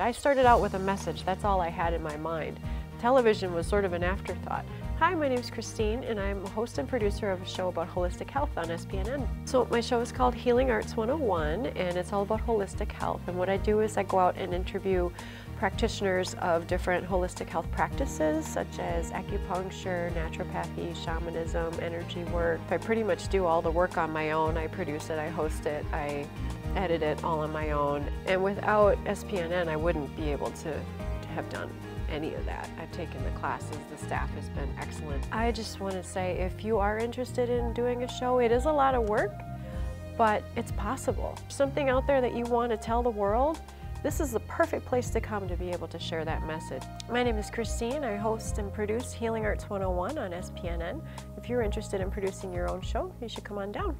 I started out with a message. That's all I had in my mind. Television was sort of an afterthought. Hi, my name's Christine, and I'm a host and producer of a show about holistic health on SPNN. So my show is called Healing Arts 101, and it's all about holistic health. And what I do is I go out and interview practitioners of different holistic health practices, such as acupuncture, naturopathy, shamanism, energy work. I pretty much do all the work on my own. I produce it, I host it, I edit it all on my own. And without SPNN, I wouldn't be able to have done any of that. I've taken the classes, the staff has been excellent. I just want to say, if you are interested in doing a show, it is a lot of work, but it's possible. Something out there that you want to tell the world, this is the perfect place to come to be able to share that message. My name is Christine. I host and produce Healing Arts 101 on SPNN. If you're interested in producing your own show, you should come on down.